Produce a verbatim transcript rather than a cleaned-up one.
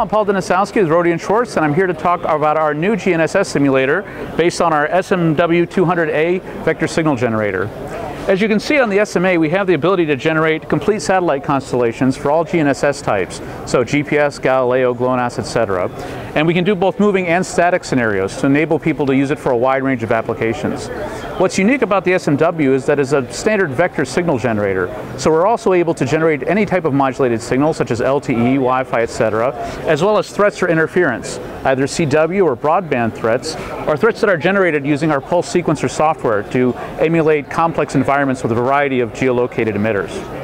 I'm Paul Denisowski with Rodian Schwartz, and I'm here to talk about our new G N S S simulator based on our S M W two hundred A vector signal generator. As you can see on the S M A, we have the ability to generate complete satellite constellations for all G N S S types, so G P S, Galileo, GLONASS, et cetera. And we can do both moving and static scenarios to enable people to use it for a wide range of applications. What's unique about the S M W is that it's a standard vector signal generator, so we're also able to generate any type of modulated signal, such as L T E, Wi-Fi, et cetera, as well as threats or interference, either C W or broadband threats, or threats that are generated using our pulse sequencer software to emulate complex environments with a variety of geolocated emitters.